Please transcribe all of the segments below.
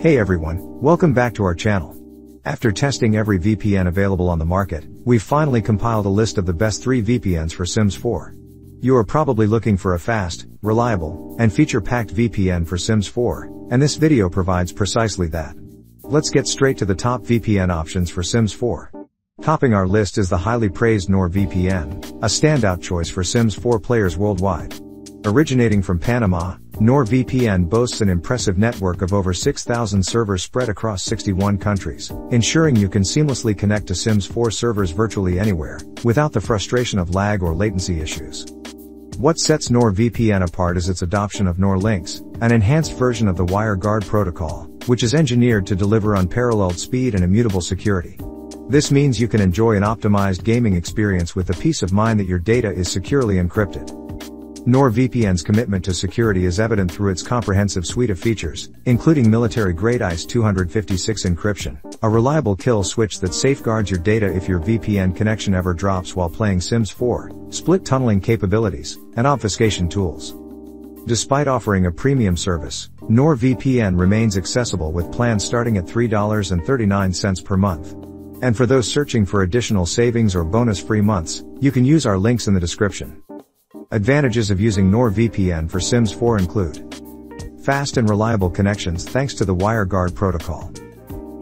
Hey everyone, welcome back to our channel. After testing every VPN available on the market, we've finally compiled a list of the best 3 VPNs for Sims 4. You are probably looking for a fast, reliable, and feature-packed VPN for Sims 4, and this video provides precisely that. Let's get straight to the top VPN options for Sims 4. Topping our list is the highly praised NordVPN, a standout choice for Sims 4 players worldwide. Originating from Panama, NordVPN boasts an impressive network of over 6,000 servers spread across 61 countries, ensuring you can seamlessly connect to Sims 4 servers virtually anywhere, without the frustration of lag or latency issues. What sets NordVPN apart is its adoption of NordLynx, an enhanced version of the WireGuard protocol, which is engineered to deliver unparalleled speed and immutable security. This means you can enjoy an optimized gaming experience with the peace of mind that your data is securely encrypted. NordVPN's commitment to security is evident through its comprehensive suite of features, including military-grade AES-256 encryption, a reliable kill switch that safeguards your data if your VPN connection ever drops while playing Sims 4, split tunneling capabilities, and obfuscation tools. Despite offering a premium service, NordVPN remains accessible with plans starting at $3.39 per month. And for those searching for additional savings or bonus-free months, you can use our links in the description. Advantages of using NordVPN for Sims 4 include fast and reliable connections thanks to the WireGuard protocol,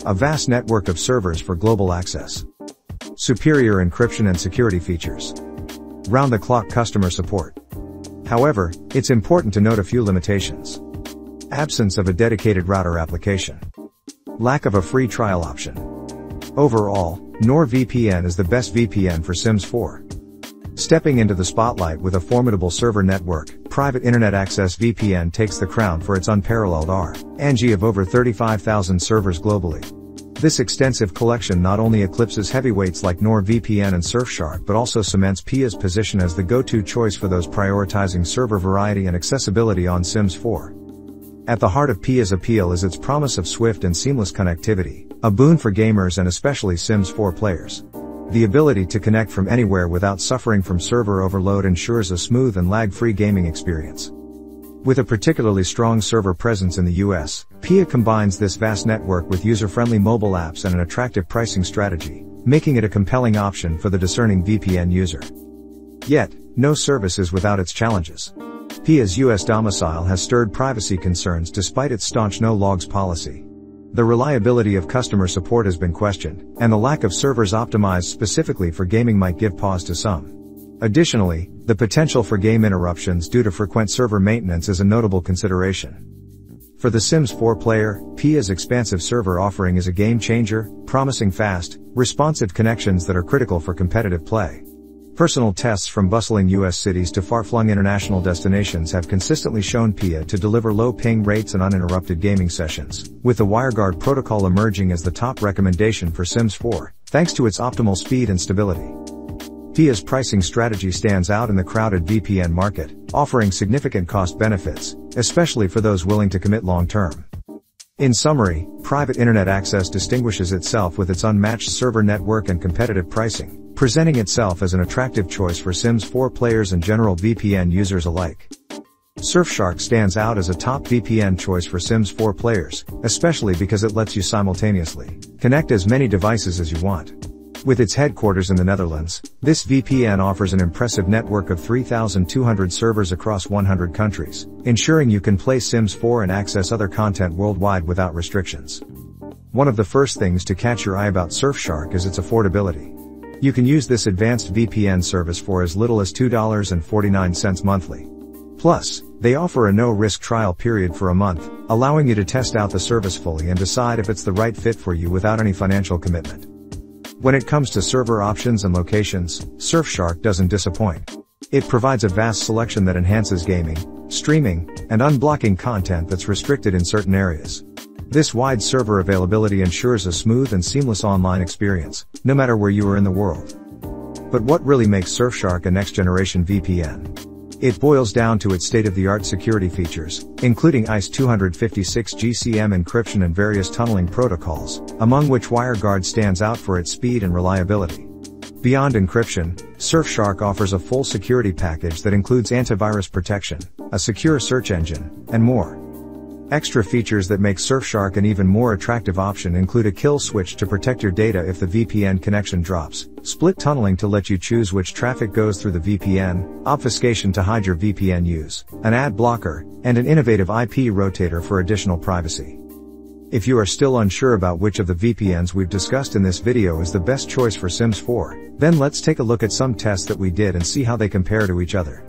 a vast network of servers for global access, superior encryption and security features, round-the-clock customer support. However, it's important to note a few limitations. Absence of a dedicated router application. Lack of a free trial option. Overall, NordVPN is the best VPN for Sims 4. Stepping into the spotlight with a formidable server network, Private Internet Access VPN takes the crown for its unparalleled range of over 35,000 servers globally. This extensive collection not only eclipses heavyweights like NordVPN and Surfshark but also cements PIA's position as the go-to choice for those prioritizing server variety and accessibility on Sims 4. At the heart of PIA's appeal is its promise of swift and seamless connectivity, a boon for gamers and especially Sims 4 players. The ability to connect from anywhere without suffering from server overload ensures a smooth and lag-free gaming experience. With a particularly strong server presence in the US, PIA combines this vast network with user-friendly mobile apps and an attractive pricing strategy, making it a compelling option for the discerning VPN user. Yet, no service is without its challenges. PIA's US domicile has stirred privacy concerns despite its staunch no-logs policy. The reliability of customer support has been questioned, and the lack of servers optimized specifically for gaming might give pause to some. Additionally, the potential for game interruptions due to frequent server maintenance is a notable consideration. For the Sims 4 player, PIA's expansive server offering is a game changer, promising fast, responsive connections that are critical for competitive play. Personal tests from bustling US cities to far-flung international destinations have consistently shown PIA to deliver low ping rates and uninterrupted gaming sessions, with the WireGuard protocol emerging as the top recommendation for Sims 4, thanks to its optimal speed and stability. PIA's pricing strategy stands out in the crowded VPN market, offering significant cost benefits, especially for those willing to commit long-term. In summary, Private Internet Access distinguishes itself with its unmatched server network and competitive pricing, presenting itself as an attractive choice for Sims 4 players and general VPN users alike. Surfshark stands out as a top VPN choice for Sims 4 players, especially because it lets you simultaneously connect as many devices as you want. With its headquarters in the Netherlands, this VPN offers an impressive network of 3,200 servers across 100 countries, ensuring you can play Sims 4 and access other content worldwide without restrictions. One of the first things to catch your eye about Surfshark is its affordability. You can use this advanced VPN service for as little as $2.49 monthly. Plus, they offer a no-risk trial period for a month, allowing you to test out the service fully and decide if it's the right fit for you without any financial commitment. When it comes to server options and locations, Surfshark doesn't disappoint. It provides a vast selection that enhances gaming, streaming, and unblocking content that's restricted in certain areas. This wide server availability ensures a smooth and seamless online experience, no matter where you are in the world. But what really makes Surfshark a next-generation VPN? It boils down to its state-of-the-art security features, including AES-256-GCM encryption and various tunneling protocols, among which WireGuard stands out for its speed and reliability. Beyond encryption, Surfshark offers a full security package that includes antivirus protection, a secure search engine, and more. Extra features that make Surfshark an even more attractive option include a kill switch to protect your data if the VPN connection drops, split tunneling to let you choose which traffic goes through the VPN, obfuscation to hide your VPN use, an ad blocker, and an innovative IP rotator for additional privacy. If you are still unsure about which of the VPNs we've discussed in this video is the best choice for Sims 4, then let's take a look at some tests that we did and see how they compare to each other.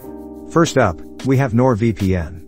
First up, we have NordVPN.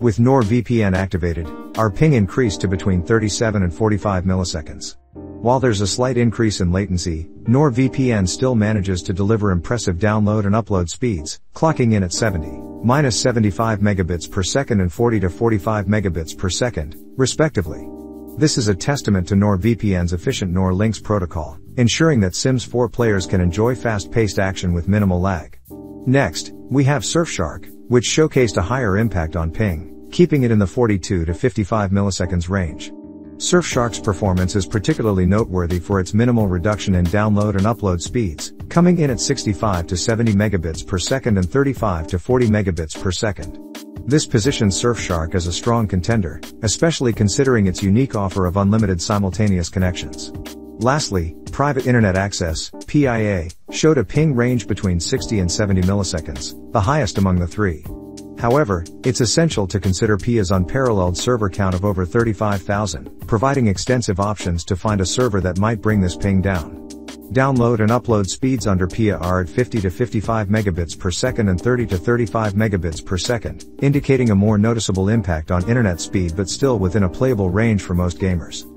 With NordVPN activated, our ping increased to between 37 and 45 milliseconds. While there's a slight increase in latency, NordVPN still manages to deliver impressive download and upload speeds, clocking in at 70–75 megabits per second and 40–45 megabits per second, respectively. This is a testament to NordVPN's efficient NordLynx protocol, ensuring that Sims 4 players can enjoy fast-paced action with minimal lag. Next, we have Surfshark, which showcased a higher impact on ping, keeping it in the 42–55 milliseconds range. Surfshark's performance is particularly noteworthy for its minimal reduction in download and upload speeds, coming in at 65–70 megabits per second and 35–40 megabits per second. This positions Surfshark as a strong contender, especially considering its unique offer of unlimited simultaneous connections. Lastly, Private Internet Access, PIA, showed a ping range between 60 and 70 milliseconds, the highest among the three. However, it's essential to consider PIA's unparalleled server count of over 35,000, providing extensive options to find a server that might bring this ping down. Download and upload speeds under PIA are at 50–55 megabits per second and 30–35 megabits per second, indicating a more noticeable impact on internet speed but still within a playable range for most gamers.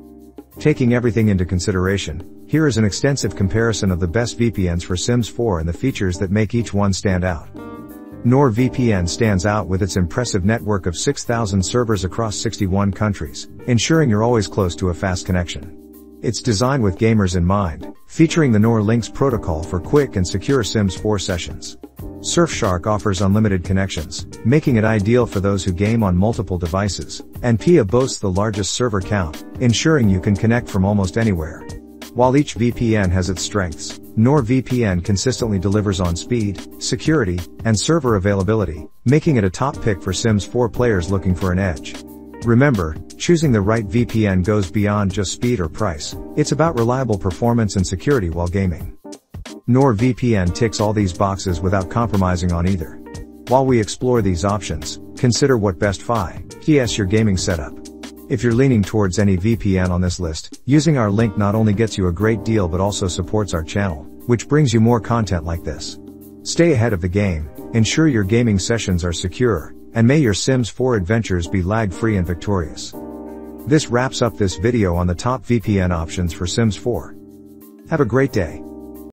Taking everything into consideration, here is an extensive comparison of the best VPNs for Sims 4 and the features that make each one stand out. NordVPN stands out with its impressive network of 6,000 servers across 61 countries, ensuring you're always close to a fast connection. It's designed with gamers in mind, featuring the NordLynx protocol for quick and secure Sims 4 sessions. Surfshark offers unlimited connections, making it ideal for those who game on multiple devices, and PIA boasts the largest server count, ensuring you can connect from almost anywhere. While each VPN has its strengths, NordVPN consistently delivers on speed, security, and server availability, making it a top pick for Sims 4 players looking for an edge. Remember, choosing the right VPN goes beyond just speed or price, it's about reliable performance and security while gaming. NordVPN ticks all these boxes without compromising on either. While we explore these options, consider what best fits your gaming setup. If you're leaning towards any VPN on this list, using our link not only gets you a great deal but also supports our channel, which brings you more content like this. Stay ahead of the game, ensure your gaming sessions are secure, and may your Sims 4 adventures be lag-free and victorious. This wraps up this video on the top VPN options for Sims 4. Have a great day.